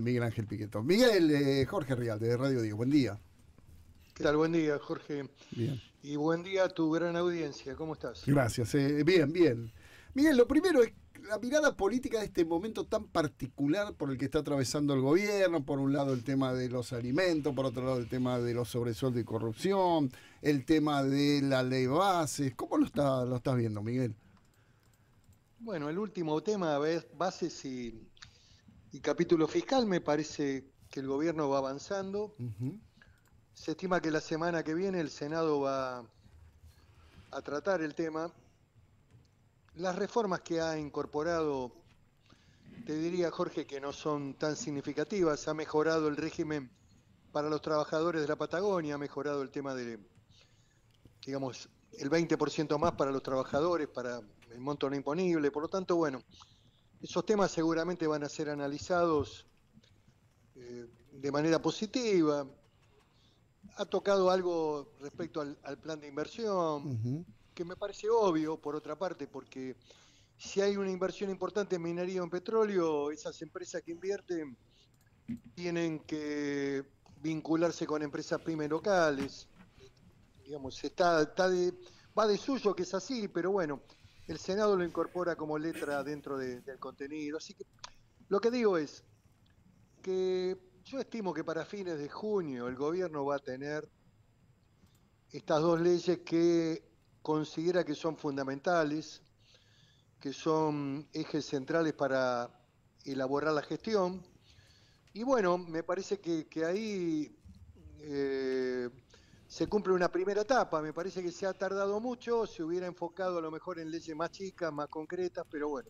Miguel Ángel Pichetto. Miguel, Jorge Real, de Radio 10, buen día. ¿Qué tal? Buen día, Jorge. Bien. Y buen día a tu gran audiencia, ¿cómo estás? Gracias, bien, bien. Miguel, lo primero es la mirada política de este momento tan particular por el que está atravesando el gobierno. Por un lado el tema de los alimentos, por otro lado el tema de los sobresueldos y corrupción, el tema de la ley bases. ¿Cómo lo estás viendo, Miguel? Bueno, el último tema, bases y capítulo fiscal, me parece que el gobierno va avanzando. Se estima que la semana que viene el Senado va a tratar el tema. Las reformas que ha incorporado, te diría, Jorge, que no son tan significativas. Ha mejorado el régimen para los trabajadores de la Patagonia, ha mejorado el tema de, digamos, el 20% más para los trabajadores, para el monto no imponible. Por lo tanto, bueno, esos temas seguramente van a ser analizados de manera positiva. Ha tocado algo respecto al plan de inversión, que me parece obvio, por otra parte, porque si hay una inversión importante en minería o en petróleo, esas empresas que invierten tienen que vincularse con empresas pymes locales. Digamos, va de suyo que es así, pero bueno, el Senado lo incorpora como letra dentro del contenido. Así que lo que digo es que yo estimo que para fines de junio el gobierno va a tener estas dos leyes que considera que son fundamentales, que son ejes centrales para elaborar la gestión. Y bueno, me parece que ahí se cumple una primera etapa. Me parece que se ha tardado mucho, se hubiera enfocado a lo mejor en leyes más chicas, más concretas, pero bueno.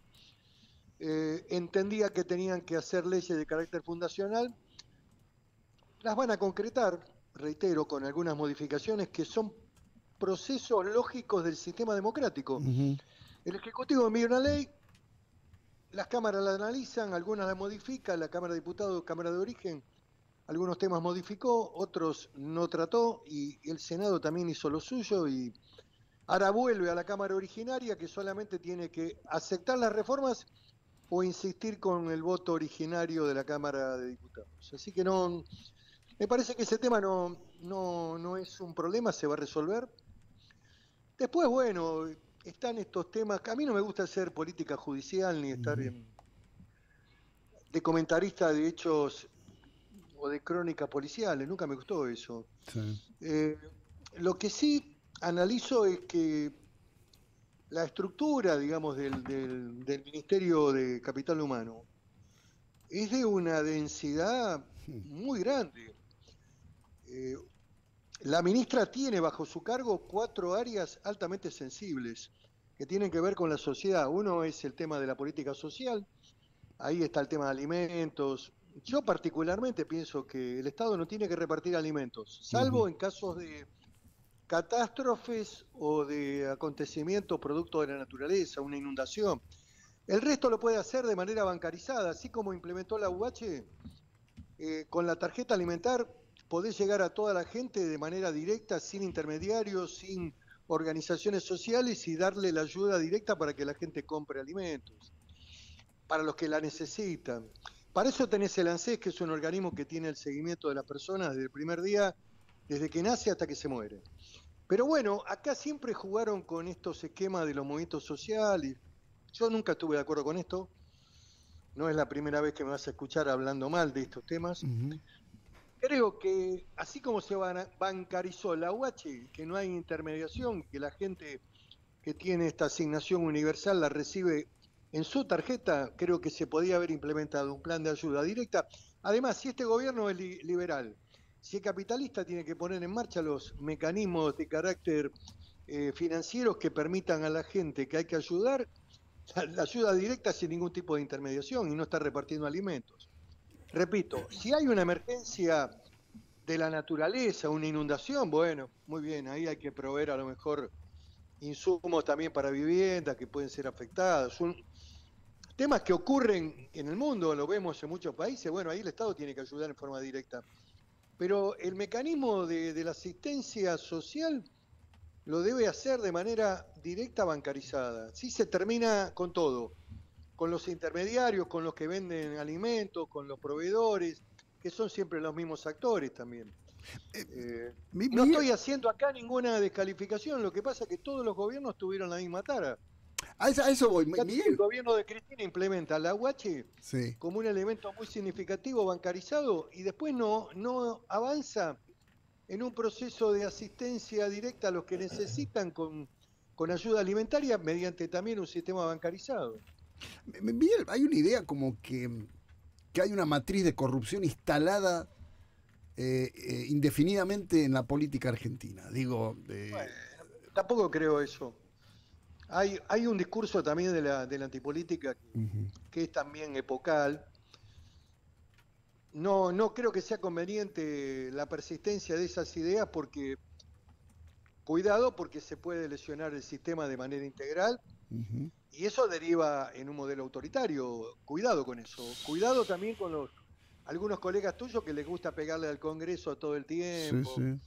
Entendía que tenían que hacer leyes de carácter fundacional. Las van a concretar, reitero, con algunas modificaciones que son procesos lógicos del sistema democrático. El Ejecutivo envía una ley, las cámaras la analizan, algunas la modifican, la Cámara de Diputados, Cámara de Origen, algunos temas modificó, otros no trató, y el Senado también hizo lo suyo, y ahora vuelve a la Cámara originaria, que solamente tiene que aceptar las reformas o insistir con el voto originario de la Cámara de Diputados. Así que no, me parece que ese tema no es un problema, se va a resolver. Después, bueno, están estos temas, que a mí no me gusta hacer política judicial ni estar de comentarista de hechos o de crónicas policiales, nunca me gustó eso. Sí. Lo que sí analizo es que la estructura, digamos, del Ministerio de Capital Humano es de una densidad muy grande. La ministra tiene bajo su cargo 4 áreas altamente sensibles que tienen que ver con la sociedad. Uno es el tema de la política social, ahí está el tema de alimentos. Yo particularmente pienso que el Estado no tiene que repartir alimentos, salvo en casos de catástrofes o de acontecimientos producto de la naturaleza, una inundación. El resto lo puede hacer de manera bancarizada, así como implementó la AUH, con la tarjeta alimentar podés llegar a toda la gente de manera directa, sin intermediarios, sin organizaciones sociales, y darle la ayuda directa para que la gente compre alimentos, para los que la necesitan. Para eso tenés el ANSES, que es un organismo que tiene el seguimiento de las personas desde el primer día, desde que nace hasta que se muere. Pero bueno, acá siempre jugaron con estos esquemas de los movimientos sociales. Yo nunca estuve de acuerdo con esto. No es la primera vez que me vas a escuchar hablando mal de estos temas. Creo que así como se bancarizó la UH, que no hay intermediación, que la gente que tiene esta asignación universal la recibe en su tarjeta, creo que se podía haber implementado un plan de ayuda directa. Además, si este gobierno es liberal, si es capitalista, tiene que poner en marcha los mecanismos de carácter financieros que permitan a la gente que hay que ayudar, la ayuda directa sin ningún tipo de intermediación y no estar repartiendo alimentos. Repito, si hay una emergencia de la naturaleza, una inundación, bueno, muy bien, ahí hay que proveer a lo mejor insumos también para viviendas que pueden ser afectadas. Temas que ocurren en el mundo, lo vemos en muchos países, bueno, ahí el Estado tiene que ayudar en forma directa. Pero el mecanismo de la asistencia social lo debe hacer de manera directa bancarizada. Sí se termina con todo. con los intermediarios, con los que venden alimentos, con los proveedores, que son siempre los mismos actores también. No estoy haciendo acá ninguna descalificación, lo que pasa es que todos los gobiernos tuvieron la misma tara. A eso voy, Miguel. El gobierno de Cristina implementa la AUH sí. como un elemento muy significativo bancarizado y después no avanza en un proceso de asistencia directa a los que necesitan con ayuda alimentaria mediante también un sistema bancarizado. Miguel, hay una idea como que hay una matriz de corrupción instalada indefinidamente en la política argentina. Digo, bueno, tampoco creo eso. Hay un discurso también de la antipolítica que es también epocal. No creo que sea conveniente la persistencia de esas ideas porque, cuidado, porque se puede lesionar el sistema de manera integral y eso deriva en un modelo autoritario. Cuidado con eso. Cuidado también con algunos colegas tuyos que les gusta pegarle al Congreso todo el tiempo. Sí, sí.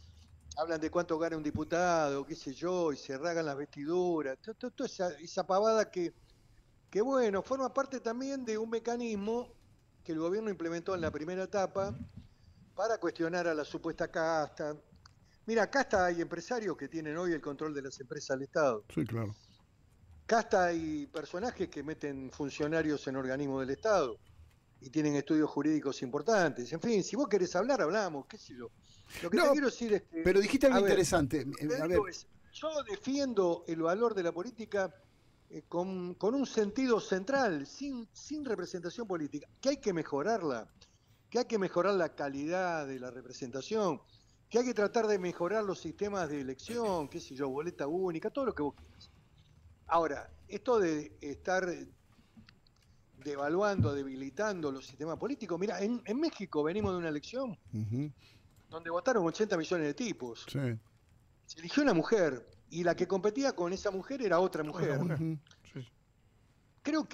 Hablan de cuánto gana un diputado, qué sé yo, y se ragan las vestiduras. Toda esa pavada que, bueno, forma parte también de un mecanismo que el gobierno implementó en la primera etapa para cuestionar a la supuesta casta. Mira, casta hay empresarios que tienen hoy el control de las empresas del Estado. Sí, claro. Casta hay personajes que meten funcionarios en organismos del Estado y tienen estudios jurídicos importantes. En fin, si vos querés hablar, hablamos, qué sé yo. Lo que te quiero decir es que... Pero dijiste algo interesante. A ver. Yo defiendo el valor de la política con un sentido central, sin representación política. Que hay que mejorarla, que hay que mejorar la calidad de la representación, que hay que tratar de mejorar los sistemas de elección, qué sé yo, boleta única, todo lo que vos quieras. Ahora, esto de estar devaluando, debilitando los sistemas políticos... Mira, en México venimos de una elección... donde votaron 80 millones de tipos. Sí. Se eligió una mujer, y la que competía con esa mujer era otra mujer. Sí. Creo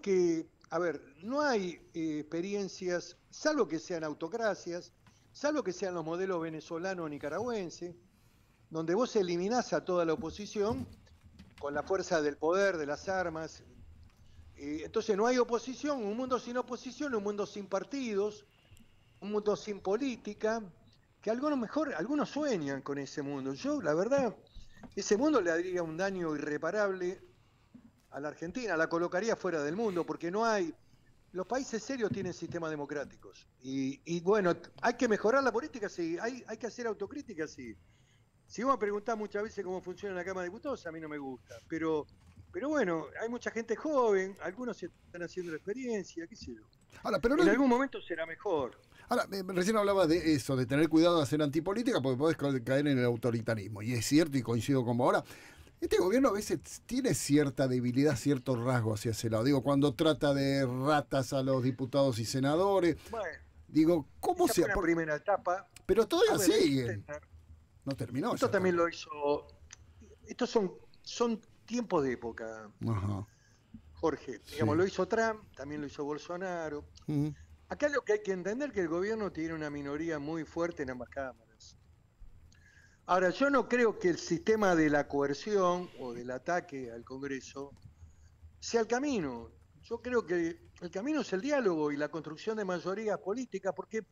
que, a ver, no hay experiencias, salvo que sean autocracias, salvo que sean los modelos venezolano o nicaragüense, donde vos eliminás a toda la oposición con la fuerza del poder, de las armas. Entonces no hay oposición, un mundo sin oposición, un mundo sin partidos, un mundo sin política... Que algunos sueñan con ese mundo. Yo, la verdad, ese mundo le haría un daño irreparable a la Argentina, la colocaría fuera del mundo, porque no hay... Los países serios tienen sistemas democráticos. Y bueno, hay que mejorar la política, sí, hay que hacer autocrítica, sí. Si vos me preguntás muchas veces cómo funciona la Cámara de Diputados, a mí no me gusta. Pero bueno, hay mucha gente joven, algunos están haciendo la experiencia, qué sé yo. Ahora, pero en algún momento será mejor. Ahora, recién hablabas de eso, de tener cuidado de hacer antipolítica porque podés caer en el autoritarismo. Y es cierto, y coincido como ahora, este gobierno a veces tiene cierta debilidad, cierto rasgo hacia ese lado. Digo, cuando trata de ratas a los diputados y senadores. Bueno, digo, ¿cómo se...? Por primera etapa. Pero todavía siguen. No terminó. Esto también lo hizo... Estos son tiempos de época, Jorge. Digamos, sí. Lo hizo Trump, también lo hizo Bolsonaro. Acá lo que hay que entender es que el gobierno tiene una minoría muy fuerte en ambas cámaras. Ahora, yo no creo que el sistema de la coerción o del ataque al Congreso sea el camino. Yo creo que el camino es el diálogo y la construcción de mayorías políticas, porque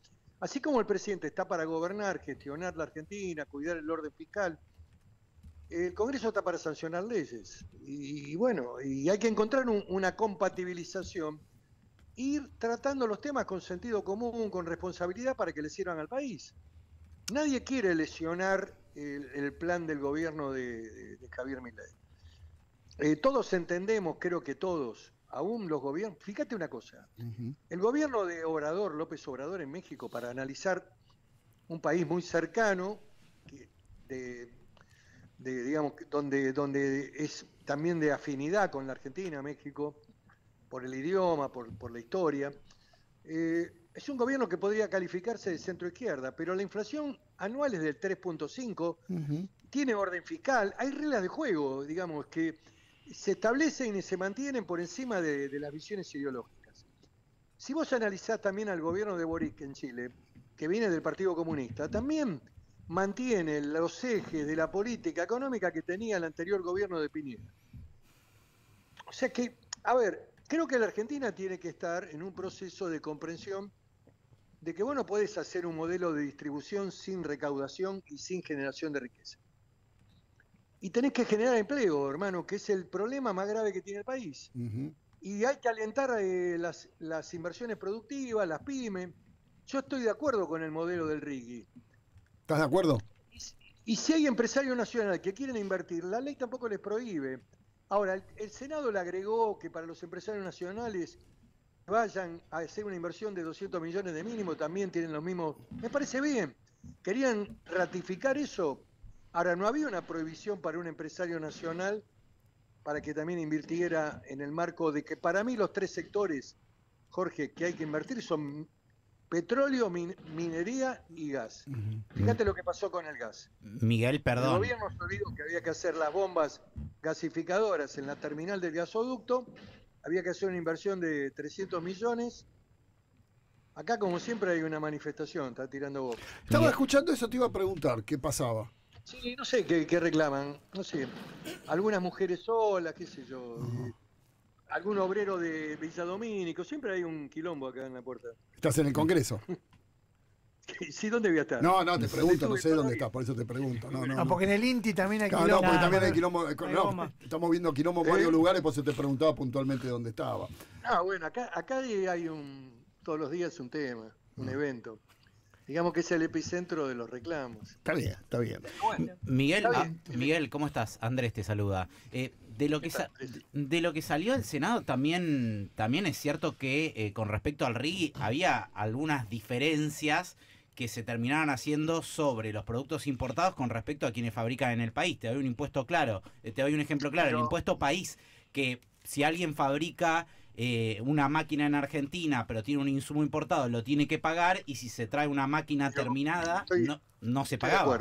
así como el presidente está para gobernar, gestionar la Argentina, cuidar el orden fiscal, el Congreso está para sancionar leyes. Y bueno, y hay que encontrar una compatibilización, ir tratando los temas con sentido común, con responsabilidad para que le sirvan al país. Nadie quiere lesionar el plan del gobierno de Javier Milei. Todos entendemos, creo que todos, aún los gobiernos... Fíjate una cosa, el gobierno de López Obrador en México, para analizar un país muy cercano, digamos, donde es también de afinidad con la Argentina, México, por el idioma, por la historia. Es un gobierno que podría calificarse de centro-izquierda, pero la inflación anual es del 3.5, tiene orden fiscal, hay reglas de juego, digamos, que se establecen y se mantienen por encima de las visiones ideológicas. Si vos analizás también al gobierno de Boric en Chile, que viene del Partido Comunista, también mantiene los ejes de la política económica que tenía el anterior gobierno de Piñera. O sea que, a ver, Creo que la Argentina tiene que estar en un proceso de comprensión de que vos no podés hacer un modelo de distribución sin recaudación y sin generación de riqueza. Y tenés que generar empleo, hermano, que es el problema más grave que tiene el país. Uh-huh. Y hay que alentar las inversiones productivas, las pymes. Yo estoy de acuerdo con el modelo del RIGI. ¿Estás de acuerdo? Y si hay empresarios nacionales que quieren invertir, la ley tampoco les prohíbe. Ahora, el Senado le agregó que para los empresarios nacionales vayan a hacer una inversión de 200 millones de mínimo, también tienen los mismos... Me parece bien. Querían ratificar eso. Ahora, no había una prohibición para un empresario nacional para que también invirtiera en el marco de que para mí los tres sectores, Jorge, que hay que invertir son petróleo, minería y gas. Fíjate lo que pasó con el gas. Miguel, perdón. El gobierno se olvidó que había que hacer las bombas gasificadoras en la terminal del gasoducto. Había que hacer una inversión de 300 millones. Acá, como siempre, hay una manifestación. Está tirando boca. Estaba escuchando eso, te iba a preguntar qué pasaba. Sí, no sé qué reclaman. No sé. Algunas mujeres solas, qué sé yo. Algún obrero de Villadomínico, siempre hay un quilombo acá en la puerta. ¿Estás en el Congreso? Sí, ¿dónde voy a estar? No, no, te pregunto, no sé dónde estás, por eso te pregunto. No, porque en el INTI también hay quilombo. No, porque también hay quilombo. No, estamos viendo quilombo en varios lugares, por eso te preguntaba puntualmente dónde estaba. Ah, bueno, acá hay todos los días un tema, un evento. Digamos que es el epicentro de los reclamos. Está bien, está bien. Bueno, Miguel, está bien. Miguel, ¿cómo estás? Andrés te saluda. De lo que salió del Senado también es cierto que con respecto al RIGI había algunas diferencias que se terminaban haciendo sobre los productos importados con respecto a quienes fabrican en el país. Te doy un impuesto claro, te doy un ejemplo claro, el impuesto país, que si alguien fabrica una máquina en Argentina pero tiene un insumo importado, lo tiene que pagar, y si se trae una máquina terminada no se pagaba.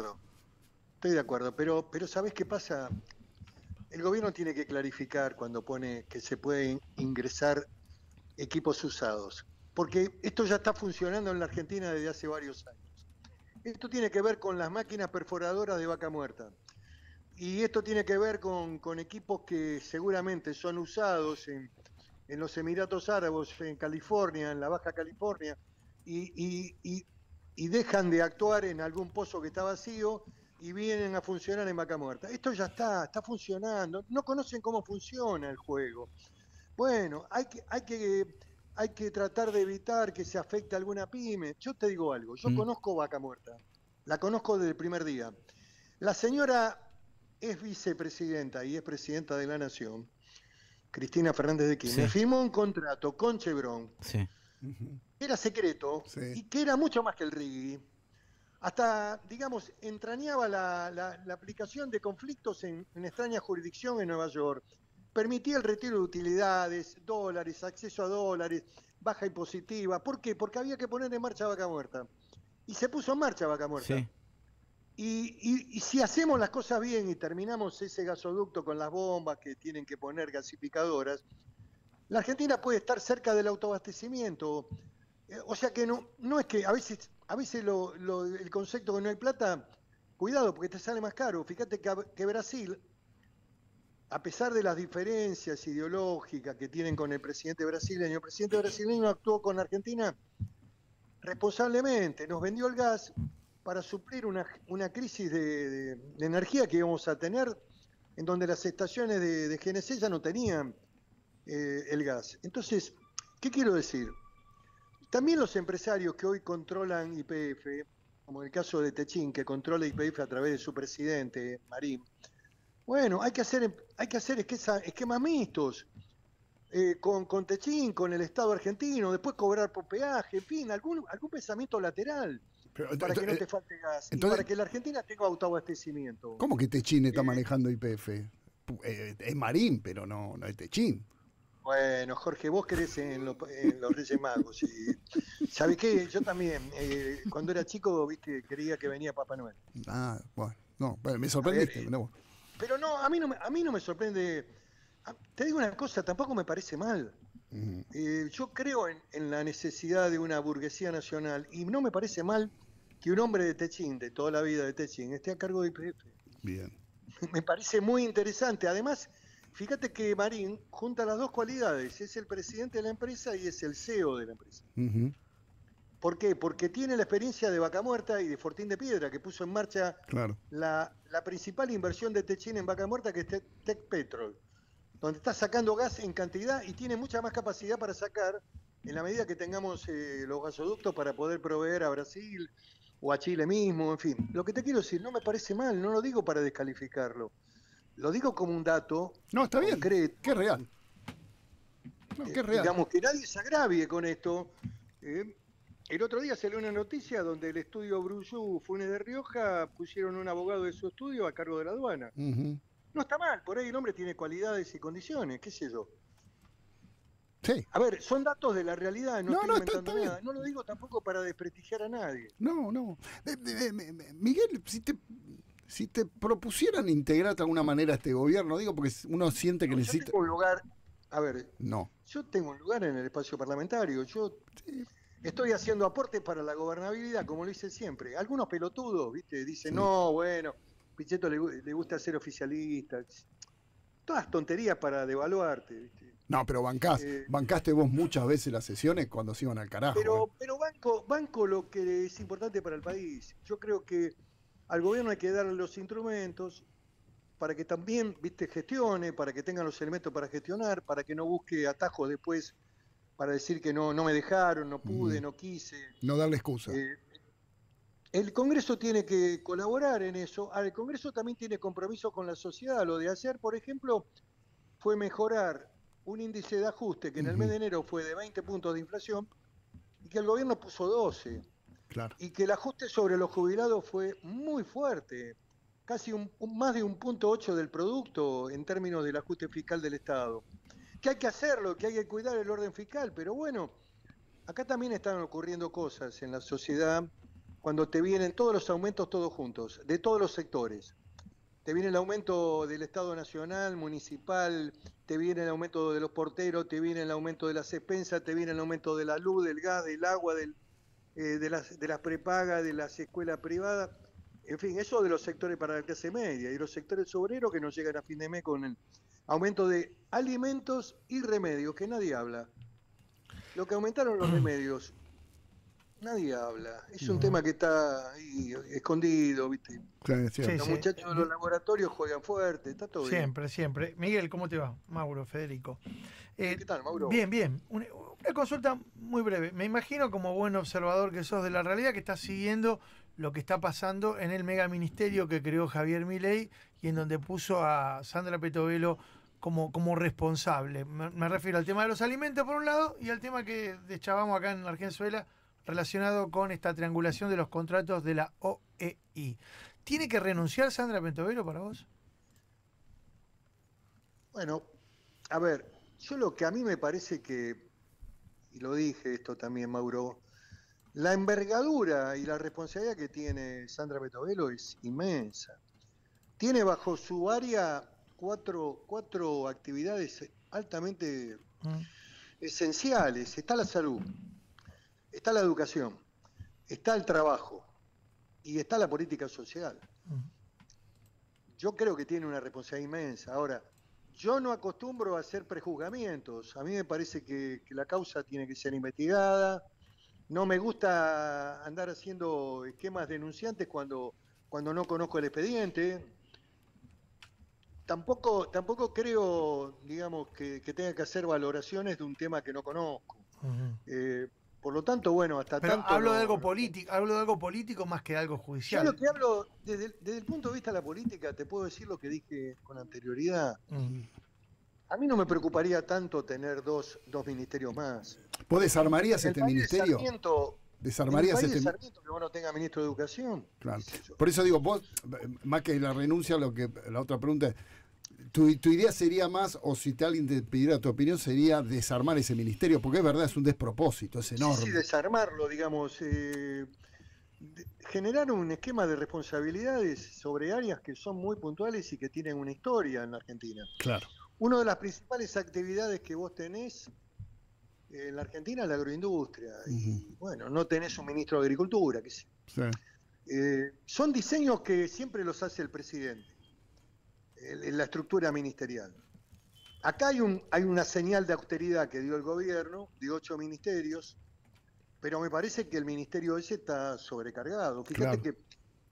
Estoy de acuerdo, pero ¿sabés qué pasa? El gobierno tiene que clarificar cuando pone que se pueden ingresar equipos usados, porque esto ya está funcionando en la Argentina desde hace varios años. Esto tiene que ver con las máquinas perforadoras de Vaca Muerta. Y esto tiene que ver con equipos que seguramente son usados en los Emiratos Árabes, en California, en la Baja California, y dejan de actuar en algún pozo que está vacío y vienen a funcionar en Vaca Muerta. Esto ya está funcionando. No conocen cómo funciona el juego. Bueno, hay que tratar de evitar que se afecte a alguna pyme. Yo te digo algo, yo conozco Vaca Muerta. La conozco desde el primer día. La señora es vicepresidenta y es presidenta de la Nación, Cristina Fernández de Kirchner. Sí. Firmó un contrato con Chevron, que era secreto y que era mucho más que el RIGI. Hasta, digamos, entrañaba la aplicación de conflictos en extraña jurisdicción en Nueva York. Permitía el retiro de utilidades, dólares, acceso a dólares, baja impositiva. ¿Por qué? Porque había que poner en marcha Vaca Muerta. Y se puso en marcha Vaca Muerta. Sí. Y si hacemos las cosas bien y terminamos ese gasoducto con las bombas que tienen que poner gasificadoras, la Argentina puede estar cerca del autoabastecimiento. O sea que no es que a veces el concepto que no hay plata, cuidado porque te sale más caro. Fíjate que Brasil, a pesar de las diferencias ideológicas que tienen con el presidente brasileño actuó con Argentina responsablemente, nos vendió el gas para suplir una crisis de energía que íbamos a tener, en donde las estaciones de GNC ya no tenían el gas. Entonces, ¿qué quiero decir? También los empresarios que hoy controlan YPF, como el caso de Techín, que controla YPF a través de su presidente, Marín, bueno, hay que hacer esquemas mixtos con Techín, con el Estado argentino, después cobrar por peaje, en fin, algún pensamiento lateral para que no te falte gas y para que la Argentina tenga autoabastecimiento. ¿Cómo que Techín está manejando YPF? Es Marín, pero no es Techín. Bueno, Jorge, vos crees en los Reyes Magos. Y, ¿sabés qué? Yo también, cuando era chico, viste, creía que venía Papá Noel. Ah, bueno, no, me sorprendiste. A ver, no. Pero no, a mí no me sorprende. Te digo una cosa, tampoco me parece mal. Yo creo en la necesidad de una burguesía nacional y no me parece mal que un hombre de Techín, de toda la vida de Techín, esté a cargo de YPF. Bien. Me parece muy interesante. Además, Fíjate que Marín junta las dos cualidades, es el presidente de la empresa y es el CEO de la empresa. Uh-huh. ¿Por qué? Porque tiene la experiencia de Vaca Muerta y de Fortín de Piedra, que puso en marcha la principal inversión de Techín en Vaca Muerta, que es Tech Petrol, donde está sacando gas en cantidad y tiene mucha más capacidad para sacar en la medida que tengamos los gasoductos para poder proveer a Brasil o a Chile mismo, en fin. Lo que te quiero decir, no me parece mal, no lo digo para descalificarlo. Lo digo como un dato concreto. Que es real. No, que es real. Digamos, que nadie se agravie con esto. El otro día salió una noticia donde el estudio Brullú Funes de Rioja pusieron un abogado de su estudio a cargo de la aduana. Uh-huh. No está mal, por ahí el hombre tiene cualidades y condiciones, qué sé yo. Sí. A ver, son datos de la realidad, no estoy inventando nada. No lo digo tampoco para desprestigiar a nadie. No, no. Miguel, si te propusieran integrar de alguna manera este gobierno, digo, porque uno siente que necesita... Yo tengo un lugar, a ver, yo tengo un lugar en el espacio parlamentario, yo estoy haciendo aportes para la gobernabilidad, como lo hice siempre. Algunos pelotudos, ¿viste? Dicen, bueno, Pichetto le gusta ser oficialista, todas tonterías para devaluarte, ¿viste? No, pero bancaste vos muchas veces las sesiones cuando se iban al carajo. Pero banco lo que es importante para el país. Yo creo que al gobierno hay que darle los instrumentos para que también, viste, gestione, para que tengan los elementos para gestionar, para que no busque atajos después para decir que no me dejaron, no pude, no quise. No darle excusa. El Congreso tiene que colaborar en eso. El Congreso también tiene compromiso con la sociedad. Lo de ayer, por ejemplo, fue mejorar un índice de ajuste que en el mes de enero fue de 20 puntos de inflación y que el gobierno puso 12. Claro. Y que el ajuste sobre los jubilados fue muy fuerte, casi más de 1.8 del producto en términos del ajuste fiscal del Estado. Que hay que hacerlo, que hay que cuidar el orden fiscal, pero bueno, acá también están ocurriendo cosas en la sociedad cuando te vienen todos los aumentos todos juntos, de todos los sectores. Te viene el aumento del Estado Nacional, municipal, te viene el aumento de los porteros, te viene el aumento de las expensas, te viene el aumento de la luz, del gas, del agua, de las prepagas, de las escuelas privadas, en fin, eso de los sectores para la clase media y los sectores obreros que nos llegan a fin de mes con el aumento de alimentos y remedios, que nadie habla. Lo que aumentaron los remedios, nadie habla. Es un tema que está ahí escondido, ¿viste? Claro, sí, los muchachos de los laboratorios juegan fuerte, está todo siempre, bien. Siempre. Miguel, ¿cómo te va? Mauro, Federico. ¿Qué tal, Mauro? Bien, bien. Una consulta muy breve. Me imagino, como buen observador que sos de la realidad, que estás siguiendo lo que está pasando en el megaministerio que creó Javier Milei y en donde puso a Sandra Pettovello como responsable. Me refiero al tema de los alimentos, por un lado, y al tema que deschavamos acá en Argenzuela, relacionado con esta triangulación de los contratos de la OEI. ¿Tiene que renunciar Sandra Pettovello para vos? Bueno, a ver, yo lo que a mí me parece que, y lo dije esto también, Mauro, la envergadura y la responsabilidad que tiene Sandra Pettovello es inmensa. Tiene bajo su área cuatro actividades altamente esenciales. Está la salud, está la educación, está el trabajo y está la política social. Yo creo que tiene una responsabilidad inmensa. Ahora, yo no acostumbro a hacer prejuzgamientos. A mí me parece que la causa tiene que ser investigada. No me gusta andar haciendo esquemas denunciantes cuando no conozco el expediente. Tampoco creo, digamos, que tenga que hacer valoraciones de un tema que no conozco. Por lo tanto, bueno, hasta pero tanto... Hablo de algo político, hablo de algo político más que de algo judicial. Yo lo que hablo, desde el punto de vista de la política, te puedo decir lo que dije con anterioridad. A mí no me preocuparía tanto tener dos ministerios más. ¿Vos desarmarías este ministerio? ¿Desarmarías este ministerio? Que vos no tenga ministro de Educación. Claro. Por eso digo, vos, más que la renuncia, la otra pregunta es... Tu idea sería más, o si alguien te pidiera tu opinión, sería desarmar ese ministerio, porque es verdad, es un despropósito, es enorme. Sí, desarmarlo, digamos, generar un esquema de responsabilidades sobre áreas que son muy puntuales y que tienen una historia en la Argentina. Claro. Una de las principales actividades que vos tenés en la Argentina es la agroindustria, y bueno, no tenés un ministro de Agricultura, que sí. Son diseños que siempre los hace el presidente. La estructura ministerial. Acá hay una señal de austeridad que dio el gobierno, de 8 ministerios, pero me parece que el ministerio ese está sobrecargado. Fíjate que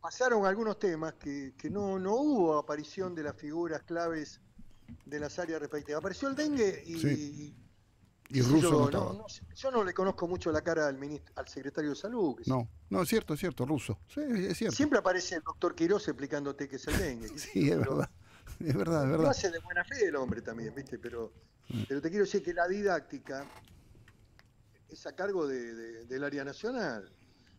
pasaron algunos temas que no hubo aparición de las figuras claves de las áreas respectivas. Apareció el dengue y... Sí. Y Russo no estaba. Yo no le conozco mucho la cara al secretario de Salud. No, es cierto, Russo. Sí, es cierto. Siempre aparece el doctor Quiroz explicándote qué es el dengue. Sí, es verdad. Es verdad. Lo hace de buena fe el hombre también, ¿viste? Pero te quiero decir que la didáctica es a cargo del área nacional.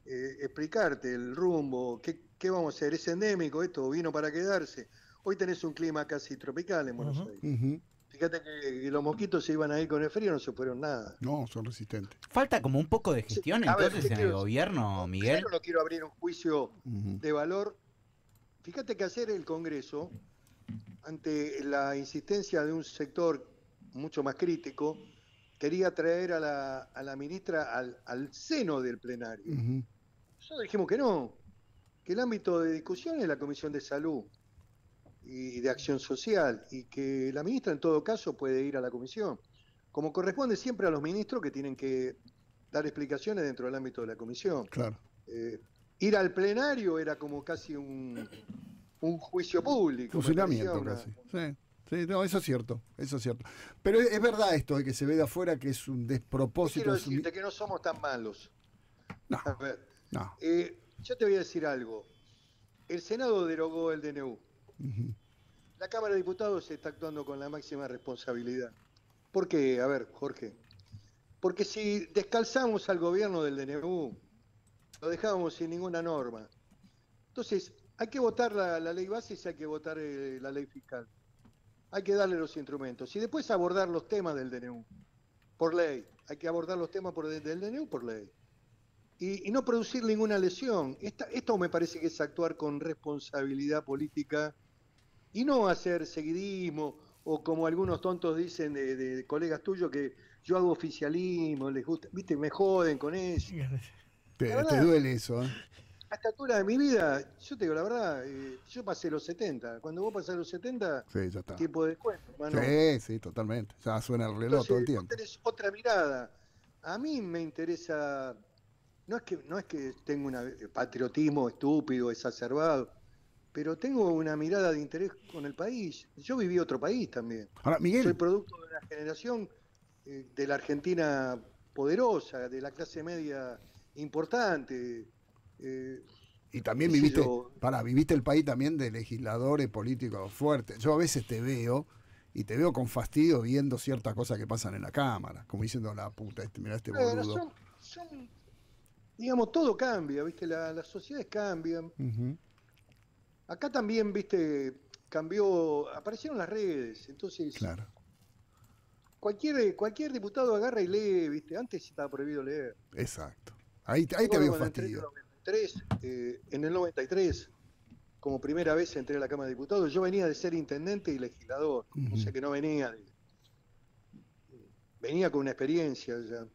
Explicarte el rumbo, qué vamos a hacer, es endémico esto, vino para quedarse. Hoy tenés un clima casi tropical en Buenos Aires. Fíjate que los mosquitos se iban a ir con el frío, no se fueron nada. No, son resistentes. Falta como un poco de gestión entonces en el gobierno, Miguel. Yo no quiero abrir un juicio de valor. Fíjate que ayer el Congreso, ante la insistencia de un sector mucho más crítico, quería traer a la ministra al seno del plenario. Nosotros dijimos que no, que el ámbito de discusión es la Comisión de Salud y de Acción Social, y que la ministra en todo caso puede ir a la comisión, como corresponde siempre a los ministros que tienen que dar explicaciones dentro del ámbito de la comisión. Claro. Ir al plenario era como casi un juicio público. Fusilamiento casi. Sí, no, eso es cierto. Pero es verdad esto de que se ve de afuera que es un despropósito. Yo quiero decirte que no somos tan malos. No. A ver, no. Yo te voy a decir algo. El Senado derogó el DNU. La Cámara de Diputados está actuando con la máxima responsabilidad. ¿Por qué? A ver, Jorge. Porque si descalzamos al gobierno del DNU, lo dejábamos sin ninguna norma. Entonces, hay que votar la ley base y hay que votar la ley fiscal. Hay que darle los instrumentos. Y después abordar los temas del DNU por ley. Hay que abordar los temas del DNU por ley. Y no producir ninguna lesión. Esto me parece que es actuar con responsabilidad política. Y no hacer seguidismo, o como algunos tontos dicen de colegas tuyos, que yo hago oficialismo, les gusta, viste, me joden con eso. Te duele eso, ¿eh? A esta altura de mi vida, yo te digo la verdad, yo pasé los 70. Cuando vos pasás los 70, sí, ya está. Tiempo de descuento, hermano. Sí, totalmente. Ya suena el reloj. Entonces, todo el tiempo. Vos tenés otra mirada. A mí me interesa, no es que tenga un patriotismo estúpido, exacerbado, pero tengo una mirada de interés con el país. Yo viví otro país también. Ahora, Miguel, soy producto de una generación de la Argentina poderosa, de la clase media importante. Y también viviste el país también de legisladores políticos fuertes. Yo a veces te veo con fastidio viendo ciertas cosas que pasan en la Cámara, como diciendo, la puta, mirá este boludo. Son, digamos, todo cambia, ¿viste? Las sociedades cambian. Acá también, viste, cambió, aparecieron las redes, entonces claro. Cualquier diputado agarra y lee, viste, antes estaba prohibido leer. Exacto. Ahí te veo fastidio. En el 93, como primera vez entré a la Cámara de Diputados, yo venía de ser intendente y legislador, o sea que no venía con una experiencia ya.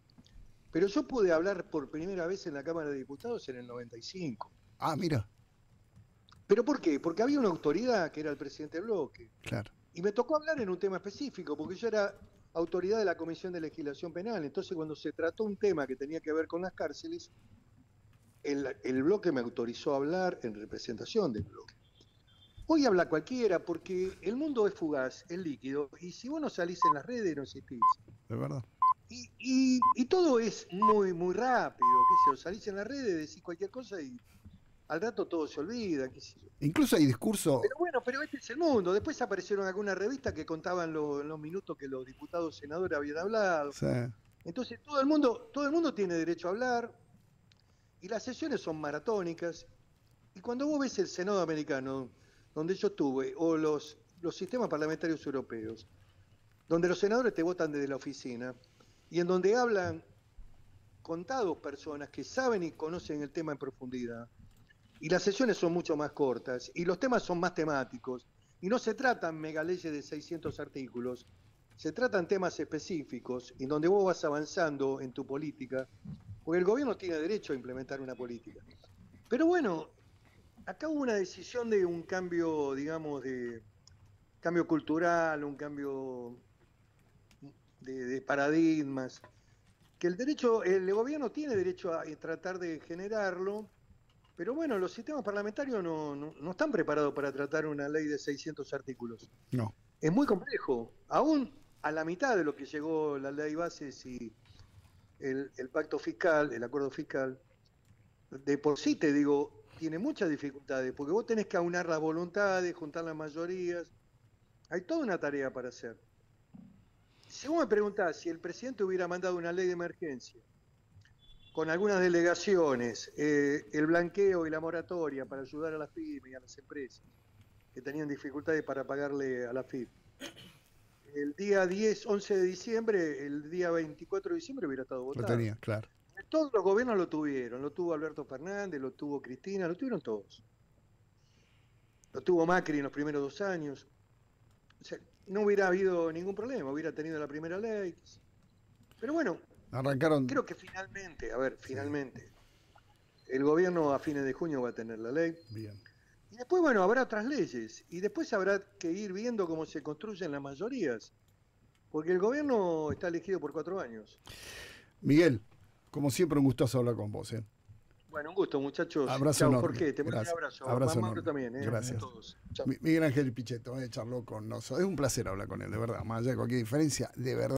Pero yo pude hablar por primera vez en la Cámara de Diputados en el 95. Ah, mira. ¿Pero por qué? Porque había una autoridad que era el presidente del bloque. Claro. Y me tocó hablar en un tema específico, porque yo era autoridad de la Comisión de Legislación Penal. Entonces, cuando se trató un tema que tenía que ver con las cárceles, el bloque me autorizó a hablar en representación del bloque. Hoy habla cualquiera, porque el mundo es fugaz, es líquido, y si vos no salís en las redes, no existís. Es verdad. Y todo es muy, muy rápido, qué sé yo, salís en las redes, decís cualquier cosa y... al rato todo se olvida, qué sé yo. Incluso hay discurso... Pero bueno, pero este es el mundo. Después aparecieron algunas revistas que contaban los minutos que los diputados y senadores habían hablado. Sí. Entonces todo el mundo tiene derecho a hablar, y las sesiones son maratónicas. Y cuando vos ves el Senado americano, donde yo estuve, o los sistemas parlamentarios europeos, donde los senadores te votan desde la oficina, y en donde hablan contados personas que saben y conocen el tema en profundidad, y las sesiones son mucho más cortas, y los temas son más temáticos, y no se tratan megaleyes de 600 artículos, se tratan temas específicos, en donde vos vas avanzando en tu política, porque el gobierno tiene derecho a implementar una política. Pero bueno, acá hubo una decisión de un cambio, digamos, de cambio cultural, un cambio de paradigmas, que el derecho, el gobierno tiene derecho a tratar de generarlo, pero bueno, los sistemas parlamentarios no están preparados para tratar una ley de 600 artículos. No. Es muy complejo, aún a la mitad de lo que llegó la ley bases y el pacto fiscal, el acuerdo fiscal, de por sí te digo, tiene muchas dificultades, porque vos tenés que aunar las voluntades, juntar las mayorías, hay toda una tarea para hacer. Si vos me preguntás si el presidente hubiera mandado una ley de emergencia, con algunas delegaciones, el blanqueo y la moratoria para ayudar a las pymes y a las empresas que tenían dificultades para pagarle a la FIP, el día 11 de diciembre, el día 24 de diciembre hubiera estado votado. Lo tenía, claro. Todos los gobiernos lo tuvieron, lo tuvo Alberto Fernández, lo tuvo Cristina, lo tuvieron todos. Lo tuvo Macri en los primeros 2 años. O sea, no hubiera habido ningún problema, hubiera tenido la primera ley. Pero bueno, arrancaron. Creo que finalmente, finalmente, el gobierno a fines de junio va a tener la ley. Bien. Y después, bueno, habrá otras leyes. Y después habrá que ir viendo cómo se construyen las mayorías. Porque el gobierno está elegido por 4 años. Miguel, como siempre, un gustazo hablar con vos. Bueno, un gusto, muchachos. Abrazo enorme. Jorge, te mando un abrazo. Abrazo enorme. También, gracias. A todos. Miguel Ángel Pichetto, charló con nosotros. Es un placer hablar con él, de verdad. Más allá de cualquier diferencia, de verdad.